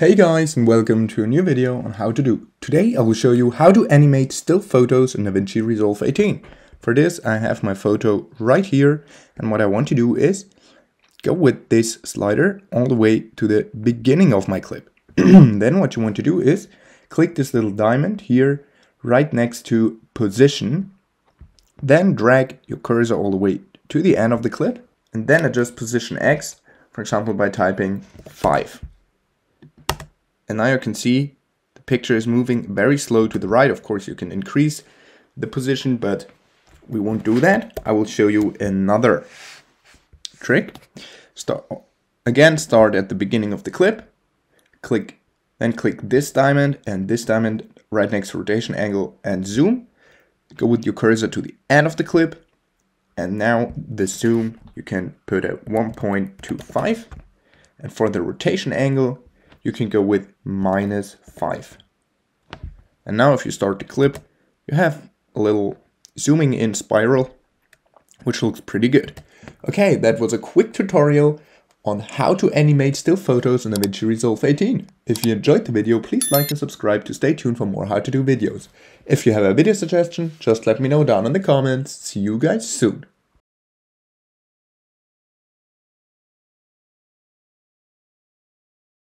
Hey guys, and welcome to a new video on how to do. Today I will show you how to animate still photos in DaVinci Resolve 18. For this I have my photo right here, and what I want to do is go with this slider all the way to the beginning of my clip. Then what you want to do is click this little diamond here right next to position, then drag your cursor all the way to the end of the clip, and then adjust position X, for example by typing 5. And now you can see the picture is moving very slow to the right. Of course, you can increase the position, but we won't do that. I will show you another trick. Start at the beginning of the clip, then click this diamond and this diamond right next to rotation, angle, and zoom. Go with your cursor to the end of the clip, and now the zoom you can put at 1.25, and for the rotation angle you can go with -5. And now if you start the clip, you have a little zooming in spiral, which looks pretty good. Okay, that was a quick tutorial on how to animate still photos in DaVinci Resolve 18. If you enjoyed the video, please like and subscribe to stay tuned for more how to do videos. If you have a video suggestion, just let me know down in the comments. See you guys soon.